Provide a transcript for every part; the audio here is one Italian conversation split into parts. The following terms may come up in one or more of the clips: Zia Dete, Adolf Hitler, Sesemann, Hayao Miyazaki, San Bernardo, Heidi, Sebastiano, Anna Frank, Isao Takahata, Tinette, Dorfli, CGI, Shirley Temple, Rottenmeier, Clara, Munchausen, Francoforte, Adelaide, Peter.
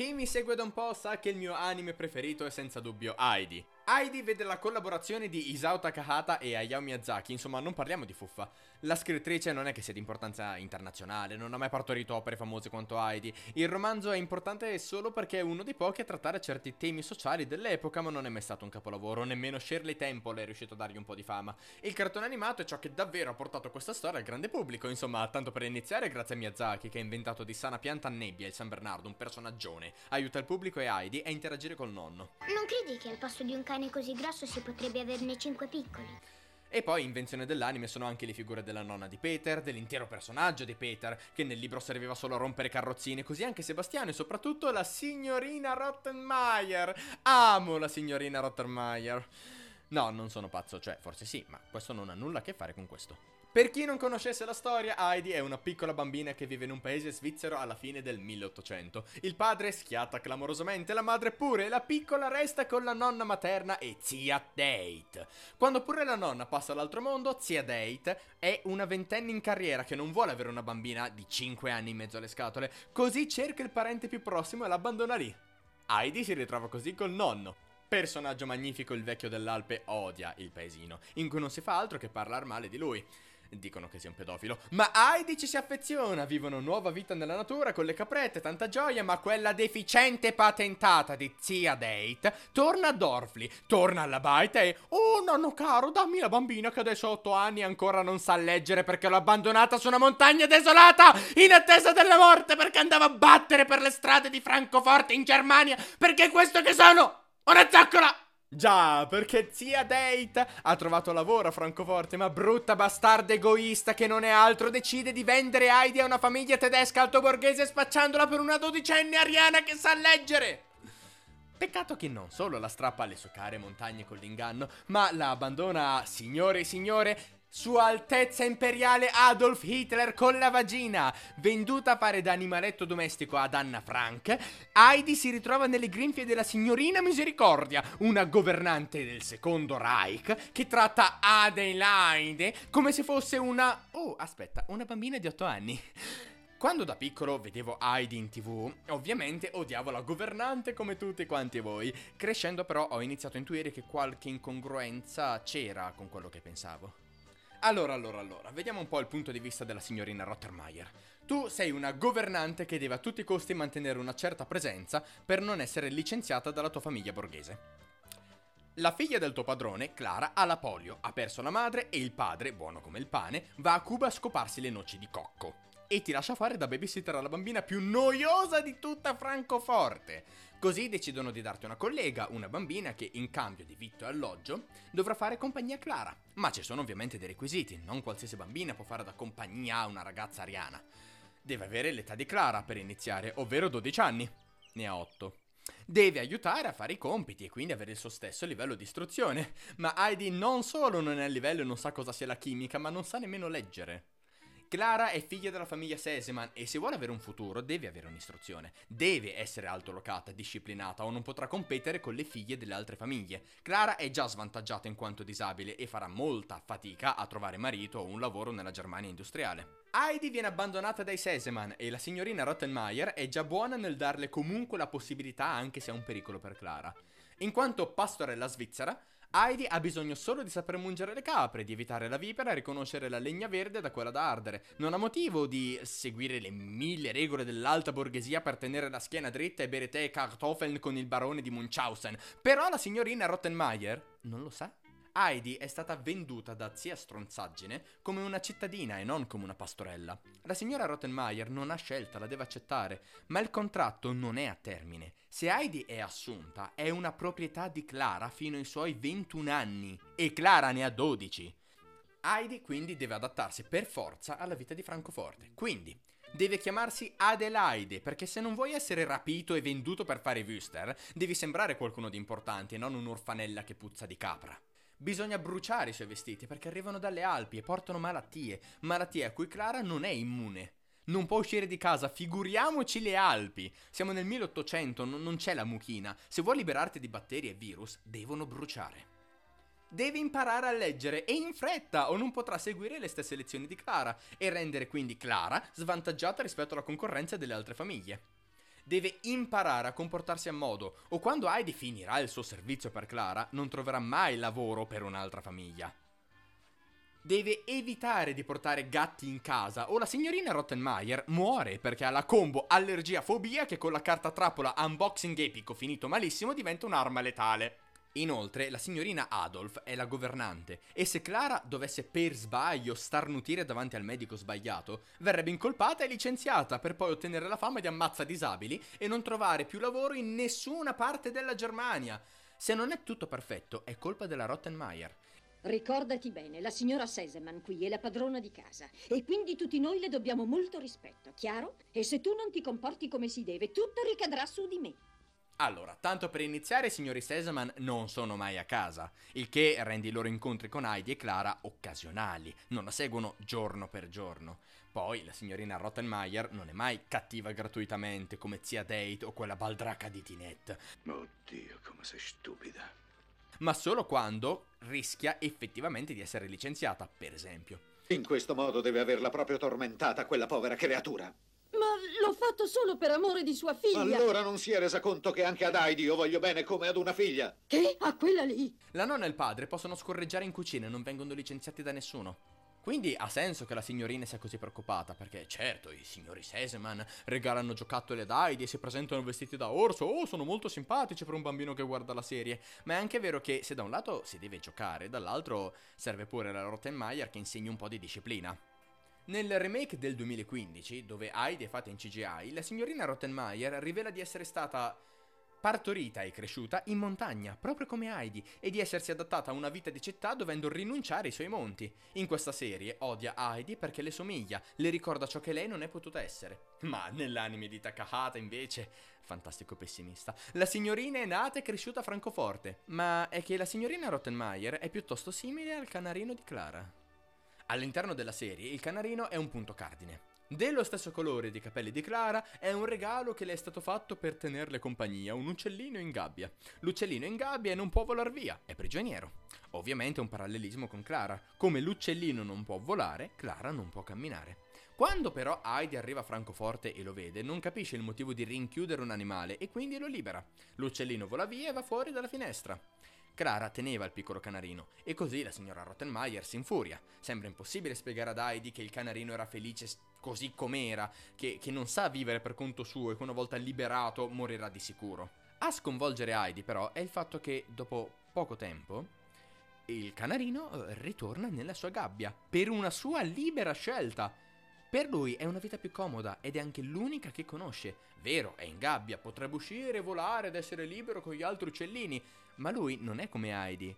Chi mi segue da un po' sa che il mio anime preferito è senza dubbio Heidi. Heidi vede la collaborazione di Isao Takahata e Hayao Miyazaki, insomma non parliamo di fuffa. La scrittrice non è che sia di importanza internazionale, non ha mai partorito opere famose quanto Heidi. Il romanzo è importante solo perché è uno dei pochi a trattare certi temi sociali dell'epoca, ma non è mai stato un capolavoro, nemmeno Shirley Temple è riuscito a dargli un po' di fama. Il cartone animato è ciò che davvero ha portato questa storia al grande pubblico, insomma, tanto per iniziare grazie a Miyazaki che ha inventato di sana pianta nebbia il San Bernardo, un personaggione. Aiuta il pubblico e Heidi a interagire col nonno. Non credi che al posto di un cane così grosso si potrebbe averne 5 piccoli? E poi invenzione dell'anime sono anche le figure della nonna di Peter, dell'intero personaggio di Peter, che nel libro serviva solo a rompere carrozzine, così anche Sebastiano e soprattutto la signorina Rottenmeier. Amo la signorina Rottenmeier. No, non sono pazzo, cioè forse sì, ma questo non ha nulla a che fare con questo. Per chi non conoscesse la storia, Heidi è una piccola bambina che vive in un paese svizzero alla fine del 1800. Il padre schiatta clamorosamente, la madre pure, e la piccola resta con la nonna materna e Zia Dete. Quando pure la nonna passa all'altro mondo, Zia Dete è una ventenne in carriera che non vuole avere una bambina di 5 anni in mezzo alle scatole, così cerca il parente più prossimo e l'abbandona lì. Heidi si ritrova così col nonno. Personaggio magnifico, il vecchio dell'Alpe odia il paesino, in cui non si fa altro che parlare male di lui. Dicono che sia un pedofilo, ma Heidi ci si affeziona, vivono nuova vita nella natura con le caprette, tanta gioia, ma quella deficiente patentata di Zia Dete torna a Dorfli, torna alla baita e oh nonno caro, dammi la bambina che adesso ha 8 anni e ancora non sa leggere perché l'ho abbandonata su una montagna desolata in attesa della morte perché andava a battere per le strade di Francoforte in Germania perché è questo che sono, una zoccola! Già, perché Zia Dete ha trovato lavoro a Francoforte, ma brutta bastarda egoista che non è altro decide di vendere Heidi a una famiglia tedesca altoborghese spacciandola per una dodicenne ariana che sa leggere. Peccato che non solo la strappa alle sue care montagne con l'inganno, ma la abbandona a signore e signore Sua Altezza Imperiale Adolf Hitler con la vagina. Venduta a fare da animaletto domestico ad Anna Frank, Heidi si ritrova nelle grinfie della signorina Misericordia, una governante del secondo Reich che tratta Adelaide come se fosse una bambina di 8 anni. Quando da piccolo vedevo Heidi in TV, ovviamente odiavo la governante come tutti quanti voi. Crescendo però ho iniziato a intuire che qualche incongruenza c'era con quello che pensavo. Allora, vediamo un po' il punto di vista della signorina Rottenmeier. Tu sei una governante che deve a tutti i costi mantenere una certa presenza per non essere licenziata dalla tua famiglia borghese. La figlia del tuo padrone, Clara, ha la polio, ha perso la madre e il padre, buono come il pane, va a Cuba a scoparsi le noci di cocco. E ti lascia fare da babysitter alla bambina più noiosa di tutta Francoforte. Così decidono di darti una collega, una bambina che in cambio di vitto e alloggio dovrà fare compagnia a Clara. Ma ci sono ovviamente dei requisiti, non qualsiasi bambina può fare da compagnia a una ragazza ariana. Deve avere l'età di Clara per iniziare, ovvero 12 anni. Ne ha 8. Deve aiutare a fare i compiti e quindi avere il suo stesso livello di istruzione. Ma Heidi non solo non è a livello e non sa cosa sia la chimica, ma non sa nemmeno leggere. Clara è figlia della famiglia Sesemann e se vuole avere un futuro deve avere un'istruzione, deve essere altolocata, disciplinata o non potrà competere con le figlie delle altre famiglie. Clara è già svantaggiata in quanto disabile e farà molta fatica a trovare marito o un lavoro nella Germania industriale. Heidi viene abbandonata dai Sesemann e la signorina Rottenmeier è già buona nel darle comunque la possibilità anche se è un pericolo per Clara. In quanto pastorella svizzera, Heidi ha bisogno solo di saper mungere le capre, di evitare la vipera e riconoscere la legna verde da quella da ardere. Non ha motivo di seguire le 1000 regole dell'alta borghesia per tenere la schiena dritta e bere tè e kartoffeln con il barone di Munchausen. Però la signorina Rottenmeier non lo sa. Heidi è stata venduta da zia stronzaggine come una cittadina e non come una pastorella. La signora Rottenmeier non ha scelta, la deve accettare, ma il contratto non è a termine. Se Heidi è assunta, è una proprietà di Clara fino ai suoi 21 anni e Clara ne ha 12. Heidi quindi deve adattarsi per forza alla vita di Francoforte, quindi deve chiamarsi Adelaide, perché se non vuoi essere rapito e venduto per fare wüster, devi sembrare qualcuno di importante e non un'orfanella che puzza di capra. Bisogna bruciare i suoi vestiti perché arrivano dalle Alpi e portano malattie a cui Clara non è immune. Non può uscire di casa, figuriamoci le Alpi. Siamo nel 1800, non c'è la mucchina. Se vuoi liberarti di batteri e virus, devono bruciare. Deve imparare a leggere e in fretta o non potrà seguire le stesse lezioni di Clara e rendere quindi Clara svantaggiata rispetto alla concorrenza delle altre famiglie. deve imparare a comportarsi a modo, o quando Heidi finirà il suo servizio per Clara, non troverà mai lavoro per un'altra famiglia. Deve evitare di portare gatti in casa o la signorina Rottenmeier muore perché ha la combo allergia-fobia che con la carta trappola unboxing epico finito malissimo diventa un'arma letale. Inoltre la signorina Adolf è la governante e se Clara dovesse per sbaglio starnutire davanti al medico sbagliato verrebbe incolpata e licenziata per poi ottenere la fama di ammazza disabili e non trovare più lavoro in nessuna parte della Germania. Se non è tutto perfetto è colpa della Rottenmeier. Ricordati bene, la signora Sesemann qui è la padrona di casa e quindi tutti noi le dobbiamo molto rispetto, chiaro? E se tu non ti comporti come si deve, tutto ricadrà su di me. Allora, tanto per iniziare, i signori Sesemann non sono mai a casa, il che rende i loro incontri con Heidi e Clara occasionali, non la seguono giorno per giorno. Poi la signorina Rottenmeier non è mai cattiva gratuitamente come Zia Dete o quella baldraca di Tinette. Oddio, come sei stupida. Ma solo quando rischia effettivamente di essere licenziata, per esempio. In questo modo deve averla proprio tormentata quella povera creatura. Ma l'ho fatto solo per amore di sua figlia. Allora non si è resa conto che anche ad Heidi io voglio bene come ad una figlia. Che? A quella lì? La nonna e il padre possono scorreggiare in cucina e non vengono licenziati da nessuno. Quindi ha senso che la signorina sia così preoccupata, perché certo i signori Sesemann regalano giocattoli ad Heidi e si presentano vestiti da orso, oh sono molto simpatici per un bambino che guarda la serie, ma è anche vero che se da un lato si deve giocare, dall'altro serve pure la Rottenmeier che insegni un po' di disciplina. Nel remake del 2015, dove Heidi è fatta in CGI, la signorina Rottenmeier rivela di essere stata partorita e cresciuta in montagna, proprio come Heidi, e di essersi adattata a una vita di città dovendo rinunciare ai suoi monti. In questa serie odia Heidi perché le somiglia, le ricorda ciò che lei non è potuta essere. Ma nell'anime di Takahata, invece, fantastico pessimista, la signorina è nata e cresciuta a Francoforte, ma è che la signorina Rottenmeier è piuttosto simile al canarino di Clara. All'interno della serie il canarino è un punto cardine. Dello stesso colore dei capelli di Clara, è un regalo che le è stato fatto per tenerle compagnia, un uccellino in gabbia. L'uccellino in gabbia non può volar via, è prigioniero. Ovviamente un parallelismo con Clara. Come l'uccellino non può volare, Clara non può camminare. Quando però Heidi arriva a Francoforte e lo vede, non capisce il motivo di rinchiudere un animale e quindi lo libera. L'uccellino vola via e va fuori dalla finestra. Clara teneva il piccolo canarino, e così la signora Rottenmeier si infuria. Sembra impossibile spiegare ad Heidi che il canarino era felice così com'era, che non sa vivere per conto suo e che una volta liberato morirà di sicuro. A sconvolgere Heidi però è il fatto che dopo poco tempo il canarino ritorna nella sua gabbia, per una sua libera scelta. Per lui è una vita più comoda ed è anche l'unica che conosce. Vero, è in gabbia, potrebbe uscire, volare ed essere libero con gli altri uccellini, ma lui non è come Heidi.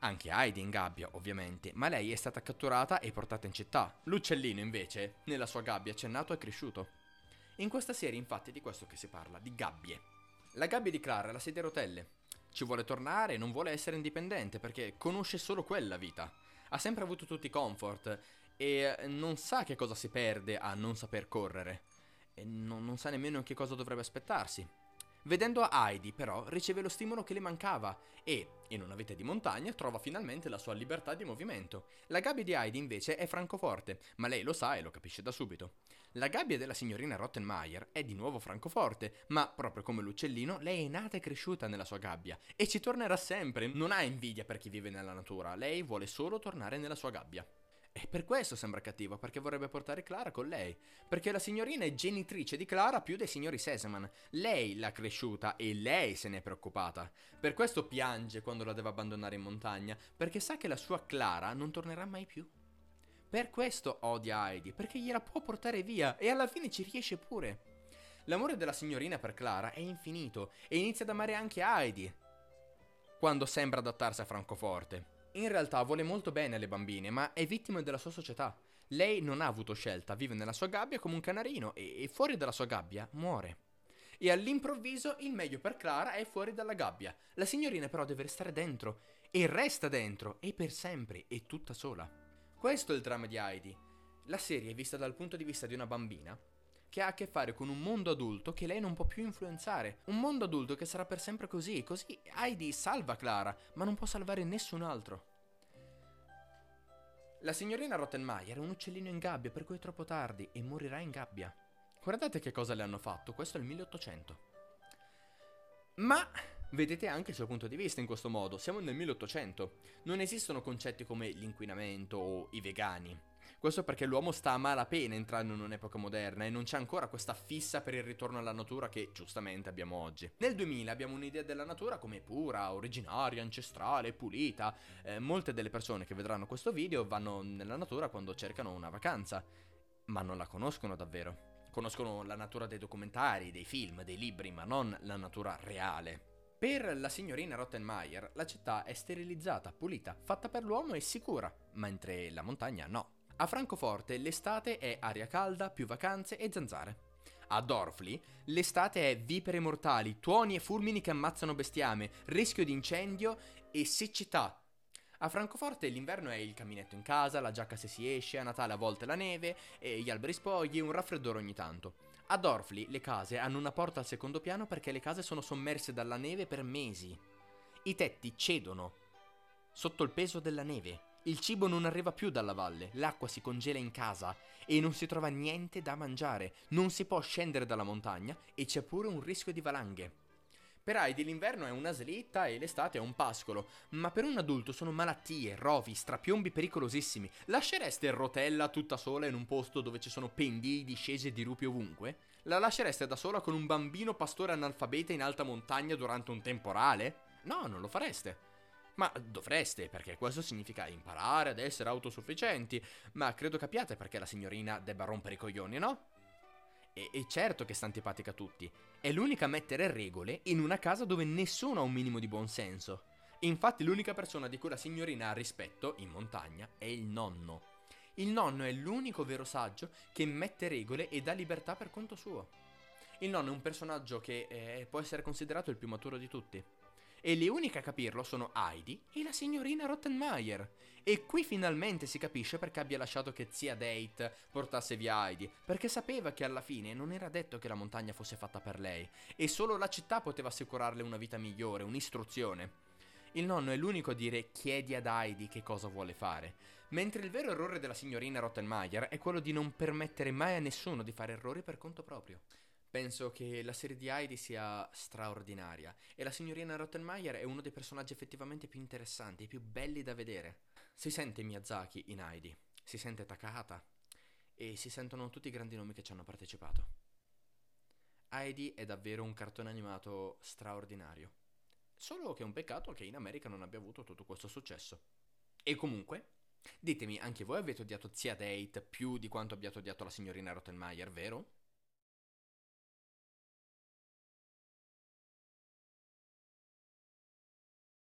Anche Heidi in gabbia, ovviamente, ma lei è stata catturata e portata in città. L'uccellino, invece, nella sua gabbia c'è nato e cresciuto. In questa serie, infatti, è di questo che si parla, di gabbie. La gabbia di Clara è la sedia a rotelle. Ci vuole tornare e non vuole essere indipendente perché conosce solo quella vita. Ha sempre avuto tutti i comfort e non sa che cosa si perde a non saper correre e non sa nemmeno che cosa dovrebbe aspettarsi. Vedendo Heidi però riceve lo stimolo che le mancava e in una vita di montagna trova finalmente la sua libertà di movimento. La gabbia di Heidi invece è Francoforte, ma lei lo sa e lo capisce da subito. La gabbia della signorina Rottenmeier è di nuovo Francoforte, ma proprio come l'uccellino lei è nata e cresciuta nella sua gabbia e ci tornerà sempre. Non ha invidia per chi vive nella natura, lei vuole solo tornare nella sua gabbia. E per questo sembra cattiva, perché vorrebbe portare Clara con lei. Perché la signorina è genitrice di Clara più dei signori Sesemann. Lei l'ha cresciuta e lei se ne è preoccupata. Per questo piange quando la deve abbandonare in montagna, perché sa che la sua Clara non tornerà mai più. Per questo odia Heidi, perché gliela può portare via e alla fine ci riesce pure. L'amore della signorina per Clara è infinito e inizia ad amare anche Heidi quando sembra adattarsi a Francoforte. In realtà vuole molto bene alle bambine, ma è vittima della sua società. Lei non ha avuto scelta, vive nella sua gabbia come un canarino e fuori dalla sua gabbia muore. E all'improvviso il meglio per Clara è fuori dalla gabbia. La signorina però deve restare dentro, e resta dentro, e per sempre, e tutta sola. Questo è il dramma di Heidi. La serie è vista dal punto di vista di una bambina che ha a che fare con un mondo adulto che lei non può più influenzare, un mondo adulto che sarà per sempre così Heidi salva Clara, ma non può salvare nessun altro. La signorina Rottenmeier è un uccellino in gabbia per cui è troppo tardi e morirà in gabbia. Guardate che cosa le hanno fatto, questo è il 1800. Ma vedete anche il suo punto di vista in questo modo, siamo nel 1800. Non esistono concetti come l'inquinamento o i vegani. Questo perché l'uomo sta a malapena entrando in un'epoca moderna e non c'è ancora questa fissa per il ritorno alla natura che giustamente abbiamo oggi. Nel 2000 abbiamo un'idea della natura come pura, originaria, ancestrale, pulita. Molte delle persone che vedranno questo video vanno nella natura quando cercano una vacanza, ma non la conoscono davvero. Conoscono la natura dei documentari, dei film, dei libri, ma non la natura reale. Per la signorina Rottenmeier la città è sterilizzata, pulita, fatta per l'uomo e sicura, mentre la montagna no. A Francoforte l'estate è aria calda, più vacanze e zanzare. A Dorfli l'estate è vipere mortali, tuoni e fulmini che ammazzano bestiame, rischio di incendio e siccità. A Francoforte l'inverno è il caminetto in casa, la giacca se si esce, a Natale a volte la neve, e gli alberi spogli e un raffreddore ogni tanto. A Dorfli le case hanno una porta al secondo piano perché le case sono sommerse dalla neve per mesi. I tetti cedono sotto il peso della neve. Il cibo non arriva più dalla valle, l'acqua si congela in casa e non si trova niente da mangiare, non si può scendere dalla montagna e c'è pure un rischio di valanghe. Per Heidi l'inverno è una slitta e l'estate è un pascolo, ma per un adulto sono malattie, rovi, strapiombi pericolosissimi. Lascereste Rotella tutta sola in un posto dove ci sono pendii, discese e dirupi ovunque? La lascereste da sola con un bambino pastore analfabeta in alta montagna durante un temporale? No, non lo fareste. Ma dovreste, perché questo significa imparare ad essere autosufficienti, ma credo capiate perché la signorina debba rompere i coglioni, no? E certo che sta antipatica a tutti, è l'unica a mettere regole in una casa dove nessuno ha un minimo di buonsenso. Infatti l'unica persona di cui la signorina ha rispetto, in montagna, è il nonno. Il nonno è l'unico vero saggio che mette regole e dà libertà per conto suo. Il nonno è un personaggio che può essere considerato il più maturo di tutti. E le uniche a capirlo sono Heidi e la signorina Rottenmeier. E qui finalmente si capisce perché abbia lasciato che Zia Dete portasse via Heidi, perché sapeva che alla fine non era detto che la montagna fosse fatta per lei, e solo la città poteva assicurarle una vita migliore, un'istruzione. Il nonno è l'unico a dire chiedi ad Heidi che cosa vuole fare, mentre il vero errore della signorina Rottenmeier è quello di non permettere mai a nessuno di fare errori per conto proprio. Penso che la serie di Heidi sia straordinaria e la signorina Rottenmeier è uno dei personaggi effettivamente più interessanti, più belli da vedere. Si sente Miyazaki in Heidi, si sente Takahata e si sentono tutti i grandi nomi che ci hanno partecipato. Heidi è davvero un cartone animato straordinario, solo che è un peccato che in America non abbia avuto tutto questo successo. E comunque, ditemi, anche voi avete odiato Zia Dete più di quanto abbiate odiato la signorina Rottenmeier, vero?